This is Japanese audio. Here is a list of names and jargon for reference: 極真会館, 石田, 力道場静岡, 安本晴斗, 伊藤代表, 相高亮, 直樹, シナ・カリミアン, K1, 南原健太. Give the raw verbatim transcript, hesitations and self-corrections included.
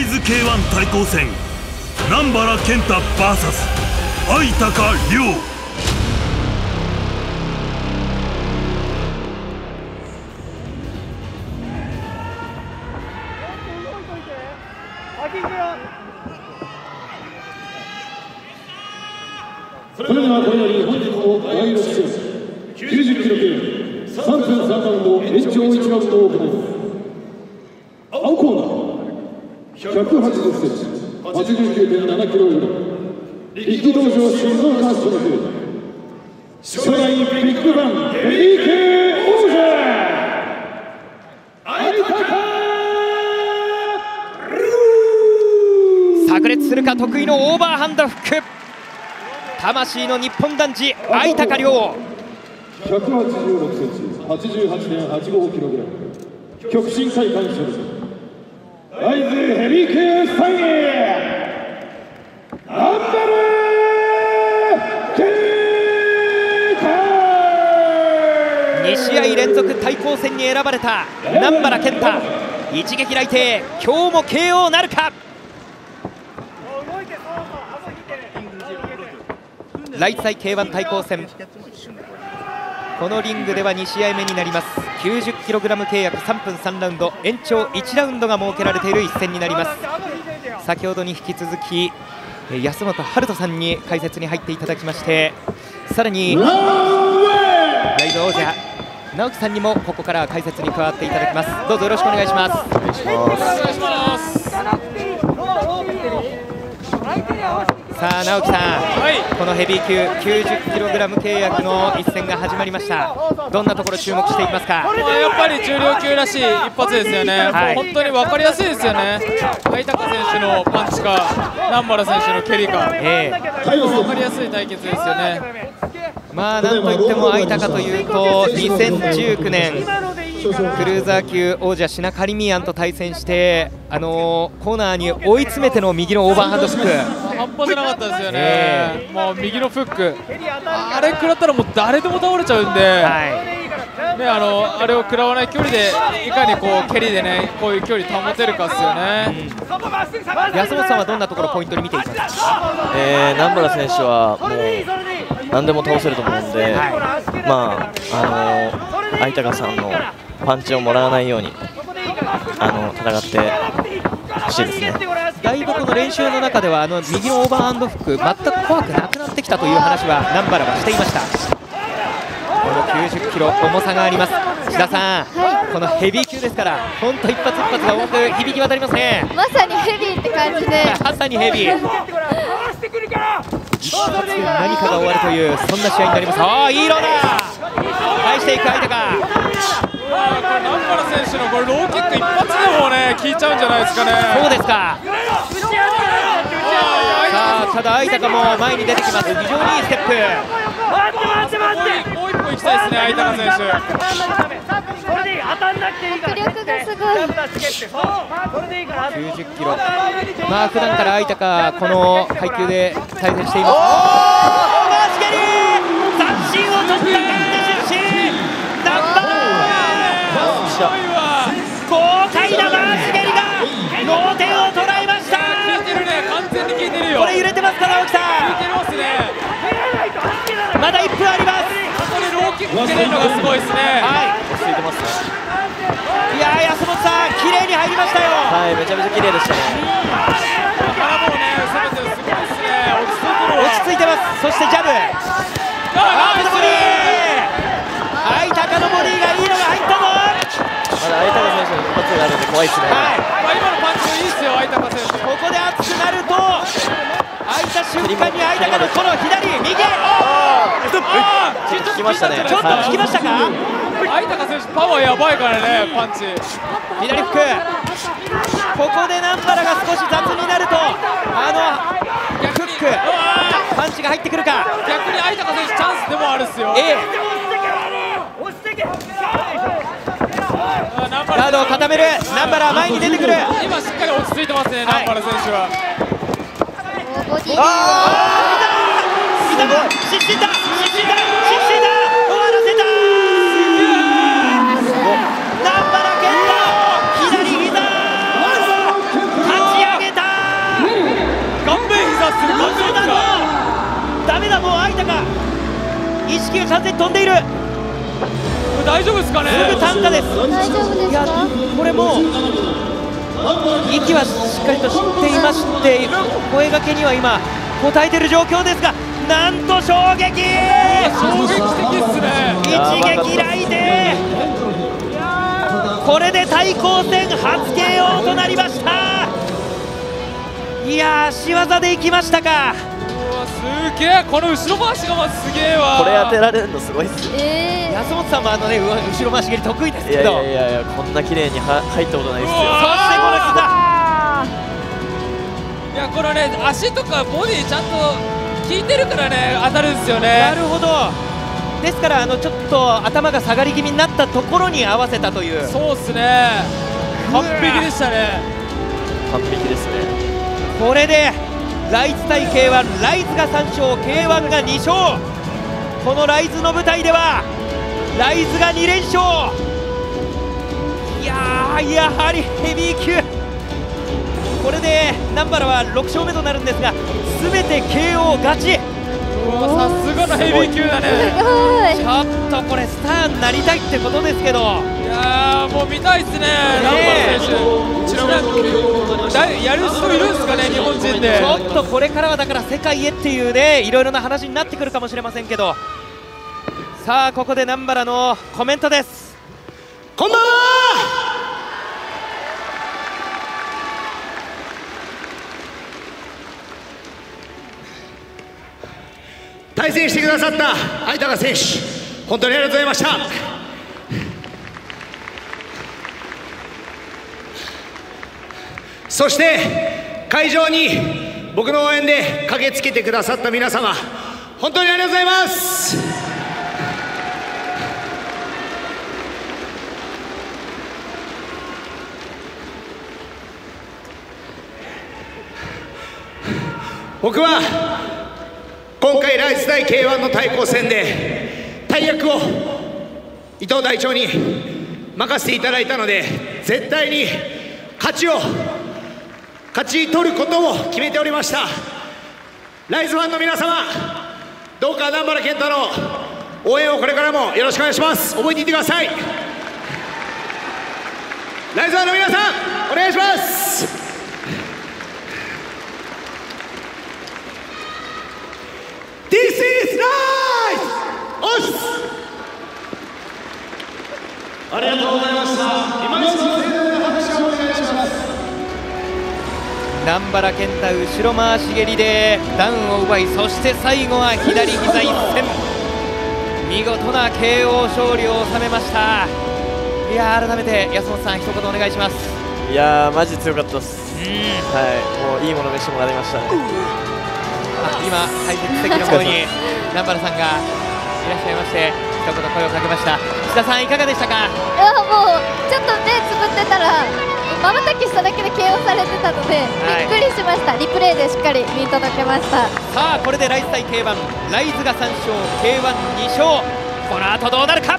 イズ ケーワン 対抗戦、南原健太 ブイエス 相高亮。それではこれより本日の第ろく試合きゅうじゅうキロ級さんぷんさんラウンド延長いちラウンドを行います。青コーナーひゃくはちじゅっセンチ はちじゅうきゅうてんななキログラム 力道場静岡所属初代ビッグバン ケーワン 王者相高亮。炸裂するか得意のオーバーハンドフック。魂の日本男児相高亮。 ひゃくはちじゅうろくセンチ はちじゅうはちてんはちごキログラム 極真会館所属ライズヘビー級さんい南原健太。にしあいれんぞく対抗戦に選ばれた南原健太、一撃雷霆、今日も ケーオー なるか。ライツ対 ケーワン 対抗戦、このリングではにしあいめになります。 きゅうじゅっキログラム 契約さんぷんさんラウンド延長いちラウンドが設けられている一戦になります。先ほどに引き続き安本晴斗さんに解説に入っていただきまして、さらにライズ王者直樹さんにもここから解説に加わっていただきます。どうぞよろしくお願いします。お願いします。さあ直樹さん、はい、このヘビー級 きゅうじゅっキログラム 契約の一戦が始まりました。どんなところ注目していきますか？やっぱり重量級らしい一発ですよね、はい、本当に分かりやすいですよね。相高選手のパンチか南原選手の蹴りか、えー、分かりやすい対決ですよね。まあなんといっても相高というとにせんじゅうきゅうねんクルーザー級王者シナ・カリミアンと対戦して、あのー、コーナーに追い詰めての右のオーバーハンドフック、半端じゃなかったですよね、えー、もう右のフック、あれ食らったらもう誰でも倒れちゃうんで、はい、ね、あのあれを食らわない距離で、いかにこう蹴りでね、こういう距離保てるかですよね。うん、安本さんはどんなところポイントに見ていますか？えー、南原選手はもう何でも倒せると思うんで、はい、まああの相高さんのパンチをもらわないようにあの戦ってほしいですね。だいぶこの練習の中ではあの右のオーバーハンドフック全く怖くなくなってきたという話は南原はしていました。このきゅうじゅっキロ重さがあります。志田さん、はい、このヘビー級ですから本当一発一発が多く響き渡りますね。まさにヘビーって感じでまさにヘビー一発で何かが終わるというそんな試合になります。ああいいローダー返していく相高。これ南原選手のこれローキック一発でもね効いちゃうんじゃないですかね。そうですか。さあただ相高も前に出てきます。非常にいいステップ。もう一歩いきたいですね相高選手。迫力がすごい。きゅうじゅっキロ。まあ普段から相高この階級で対戦しています。三振を取った。豪快な回し蹴りが脳天を捉えました。効いてるね、完全に効いてるよ。これ揺れてますから青木さん。効いてますね。まだいっぷんあります。ここでローキック蹴れるのがすごいですね。はい。落ち着いてますね。いやー安本さん綺麗に入りましたよ。はい、めちゃめちゃ綺麗でしたね。あーもうね、攻めてるすごいですね。落ち着いてます。そしてジャブ。アームスリー。相高のボディがいいのが入ったぞ。まだ相高選手の一発があるので怖いですね。はい、今のパンチもいいですよ相高選手。ここで熱くなると開いた瞬間に相高のこの左右、ああちょっと効きましたね。ちょっと効きましたか。相高選手パワーやばいからね。パンチ左フック、ここで南原が少し雑になるとあのフックパンチが入ってくるか。逆に相高選手チャンスでもあるっすよ。ええガードを固める南原前に出てくる。今しっかり落ち着いてますね南原選手は。ああ失神だ失神だ失神だ終わらせた南原健太左膝、勝ちや大丈夫ですかね。すぐ単価です。大丈夫ですか。これも息はしっかりと知っていまして、声がけには今応えている状況ですが、なんと衝撃。衝撃的ですね。一撃雷霆。これで対抗戦初 ケーオー となりました。いやー、仕業でいきましたか。すげえ、この後ろ回しがまずすげえわ。これ当てられるのすごいっすね。安本さんもあのね、後ろ回し蹴り得意ですけど、いやいやいや、こんな綺麗には入ったことないですよ。そしてこの膝、いやこれね、足とかボディちゃんと効いてるからね、当たるんですよね。なるほど。ですからあのちょっと頭が下がり気味になったところに合わせたという。そうっすね、完璧でしたね。完璧ですね。これでライズ対 ケーワン、 ライズがさんしょう、 ケーワン がにしょう。このライズの舞台ではライズがにれんしょう。いやー、やはりヘビー級。これで南原はろくしょうめとなるんですが、全て ケーオー 勝ち。うわ、さすがのヘビー級だね。ちょっとこれスターになりたいってことですけど、いやー、もう見たいっすね、南原選手。やる人いるんですかね、日本人で。ちょっとこれからはだから世界へっていうね、いろいろな話になってくるかもしれませんけど。さあ、ここで南原のコメントです。こんばんは。対戦してくださった相高選手、本当にありがとうございました。そして会場に僕の応援で駆けつけてくださった皆様、本当にありがとうございます。僕は今回ライズ対 ケーワン の対抗戦で大役を伊藤代表に任せていただいたので、絶対に勝ちを勝ち取ることを決めておりました。ライズファンの皆様、どうか南原健太の応援をこれからもよろしくお願いします。覚えていてください。ライズファンの皆さん、お願いします。This is Rise! おしありがとうございました。今一度盛大な拍手をお願いします。南原健太、後ろ回し蹴りでダウンを奪い、そして最後は左膝一閃、見事な ケーオー 勝利を収めました。いや、改めて安本さん、一言お願いします。いやー、マジ強かったっす。うん、はい、もういいもの見せてもらいましたね。あ、今、解説席の方に南原さんがいらっしゃいまして、一言声をかけました。石田さん、いかがでしたか。いや、もうちょっと目つぶってたらまばたきしただけで ケーオー されてたので、はい、びっくりしました。リプレイでしっかり見届けました。さあ、これでライズ対 ケーワン、 ライズがさんしょう、ケーワンにしょう。この後どうなるか。